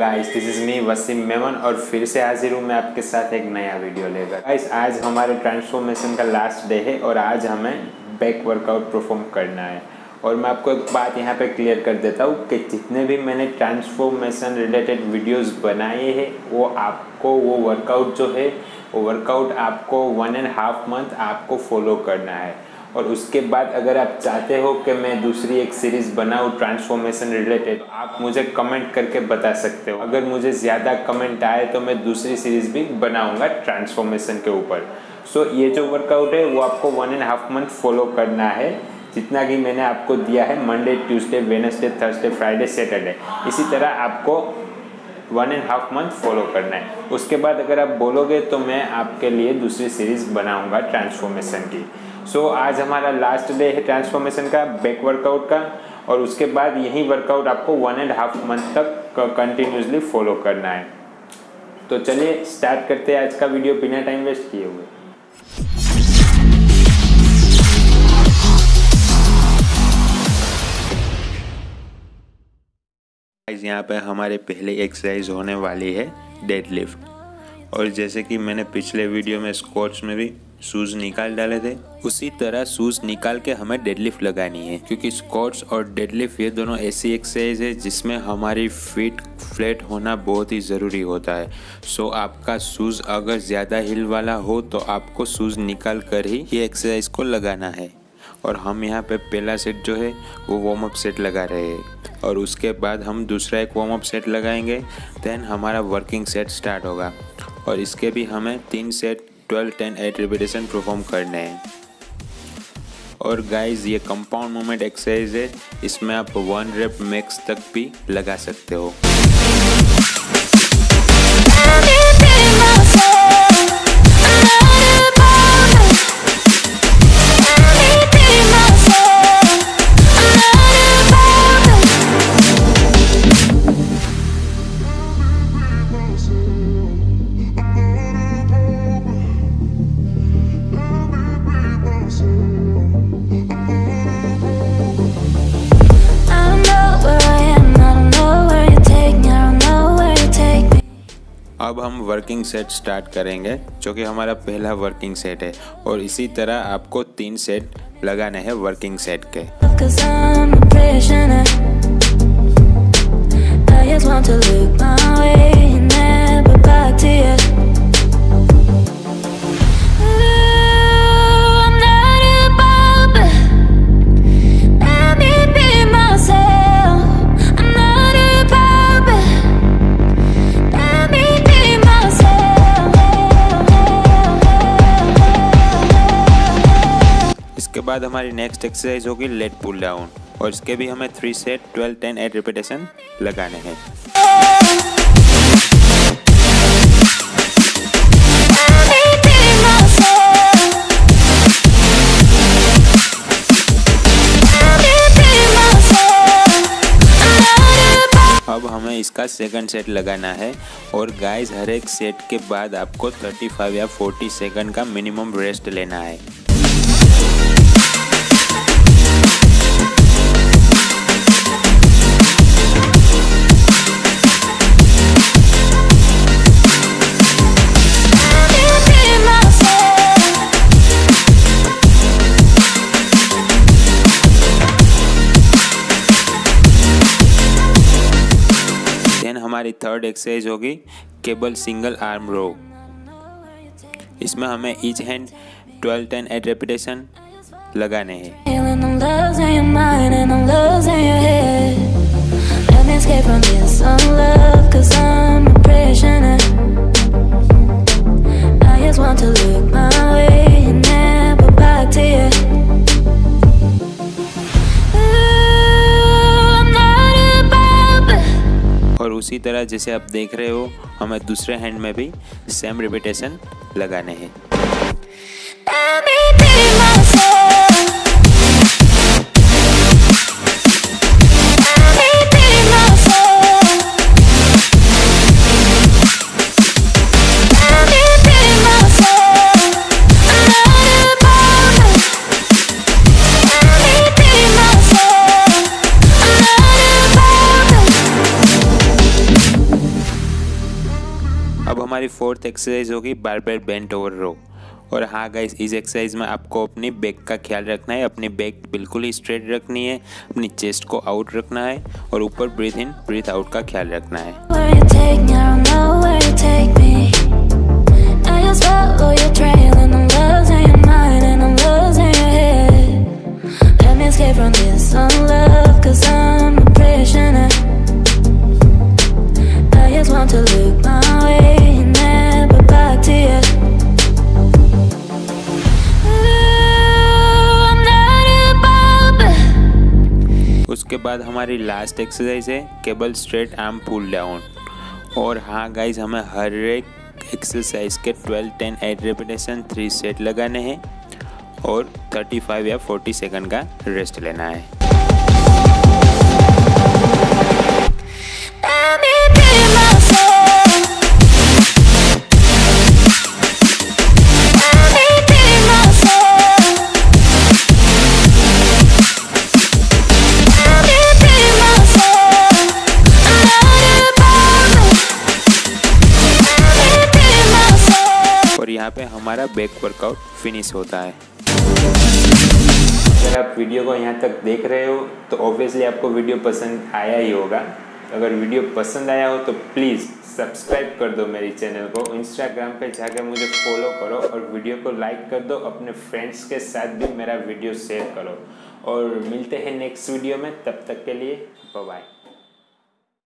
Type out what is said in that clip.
Guys, this is me Wasim Memon और फिर से हाजिर हूँ मैं आपके साथ एक नया वीडियो लेकर। गाइस, आज हमारे ट्रांसफॉर्मेशन का लास्ट डे है और आज हमें बैक वर्कआउट परफॉर्म करना है। और मैं आपको एक बात यहाँ पे क्लियर कर देता हूँ कि जितने भी मैंने ट्रांसफॉर्मेशन रिलेटेड वीडियोस बनाए हैं वो आपको वो वर्कआउट आपको 1.5 मंथ आपको फॉलो करना है। और उसके बाद अगर आप चाहते हो कि मैं दूसरी एक सीरीज़ बनाऊँ ट्रांसफॉर्मेशन रिलेटेड तो आप मुझे कमेंट करके बता सकते हो। अगर मुझे ज़्यादा कमेंट आए तो मैं दूसरी सीरीज़ भी बनाऊँगा ट्रांसफॉर्मेशन के ऊपर। सो ये जो वर्कआउट है वो आपको 1.5 मंथ फॉलो करना है, जितना कि मैंने आपको दिया है Monday, Tuesday, Wednesday, Thursday, Friday, Saturday. इसी तरह आपको 1.5 मंथ फॉलो करना है। उसके बाद अगर आप बोलोगे तो मैं आपके लिए दूसरी सीरीज़ बनाऊँगा ट्रांसफॉर्मेशन की। सो आज हमारा लास्ट डे है ट्रांसफॉर्मेशन का, बैक वर्कआउट का। और उसके बाद यही वर्कआउट आपको 1.5 मंथ तक कंटिन्यूसली फॉलो करना है। तो चलिए स्टार्ट करते हैं आज का वीडियो बिना टाइम वेस्ट किए हुए। यहाँ पे हमारे पहले एक्सरसाइज होने वाली है डेडलिफ्ट। और जैसे कि मैंने पिछले वीडियो में स्क्वाट्स में भी शूज़ निकाल डाले थे, उसी तरह शूज़ निकाल के हमें डेडलिफ्ट लगानी है, क्योंकि स्क्वाट्स और डेडलिफ्ट ये दोनों ऐसी एक्सरसाइज है जिसमें हमारी फीट फ्लैट होना बहुत ही ज़रूरी होता है। सो आपका शूज़ अगर ज़्यादा हिल वाला हो तो आपको शूज़ निकाल कर ही ये एक्सरसाइज को लगाना है। और हम यहाँ पे पहला सेट जो है वो वार्म अप सेट लगा रहे हैं और उसके बाद हम दूसरा एक वार्म अप सेट लगाएंगे, देन हमारा वर्किंग सेट स्टार्ट होगा। और इसके भी हमें 3 सेट 12, 10, 8 रिपीटेशन परफॉर्म करने हैं। और गाइस, ये कंपाउंड मूवमेंट एक्सरसाइज है, इसमें आप 1 रेप मैक्स तक भी लगा सकते हो। अब हम वर्किंग सेट स्टार्ट करेंगे, जो कि हमारा पहला वर्किंग सेट है। और इसी तरह आपको 3 सेट लगाने हैं वर्किंग सेट के। इसके बाद हमारी नेक्स्ट एक्सरसाइज होगी लेट पुल डाउन, और इसके भी हमें 3 सेट 12, 10, 8 रिपीटेशन लगाने हैं। अब हमें इसका सेकंड सेट लगाना है। और गाइस, हर एक सेट के बाद आपको 35 या 40 सेकंड का मिनिमम रेस्ट लेना है। हमारी थर्ड एक्सरसाइज होगी केबल सिंगल आर्म रो। इसमें हमें ईच हैंड 12, 10, 8 रेपिटेशन लगाने हैं। और उसी तरह जैसे आप देख रहे हो, हमें दूसरे हैंड में भी सेम रिपीटेशन लगाने हैं। अब हमारी फोर्थ एक्सरसाइज होगी बार बार बेंट ओवर रो। और हाँ गाइस, इस एक्सरसाइज में आपको अपनी बैक का ख्याल रखना है। अपनी बैक बिल्कुल ही स्ट्रेट रखनी है, अपनी चेस्ट को आउट रखना है और ऊपर ब्रीथ इन ब्रीथ आउट का ख्याल रखना है। उसके बाद हमारी लास्ट एक्सरसाइज है cable straight arm pull down. और हाँ गाइज, हमें हर एक एक्सरसाइज के 12, 10, 8 रेपिटेशन 3 सेट लगाने हैं और 35 या 40 सेकंड का रेस्ट लेना है। यहाँ पे हमारा बैक वर्कआउट फिनिश होता है। अगर आप वीडियो को यहाँ तक देख रहे हो तो ऑब्वियसली आपको वीडियो पसंद आया ही होगा। अगर वीडियो पसंद आया हो तो प्लीज़ सब्सक्राइब कर दो मेरी चैनल को। इंस्टाग्राम पे जाकर मुझे फॉलो करो और वीडियो को लाइक कर दो। अपने फ्रेंड्स के साथ भी मेरा वीडियो शेयर करो। और मिलते हैं नेक्स्ट वीडियो में, तब तक के लिए बाय।